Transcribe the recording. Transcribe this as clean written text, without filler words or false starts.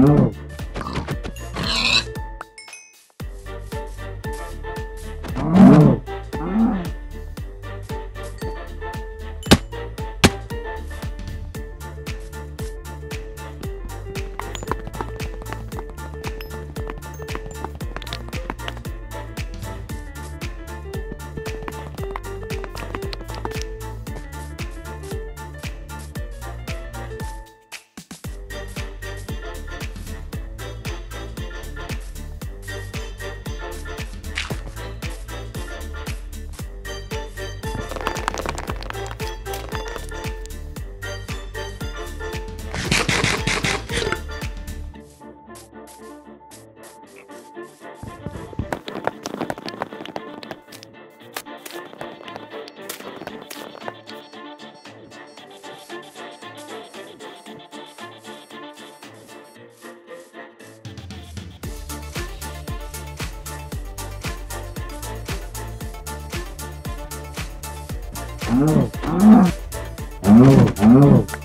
Oh, oh, oh.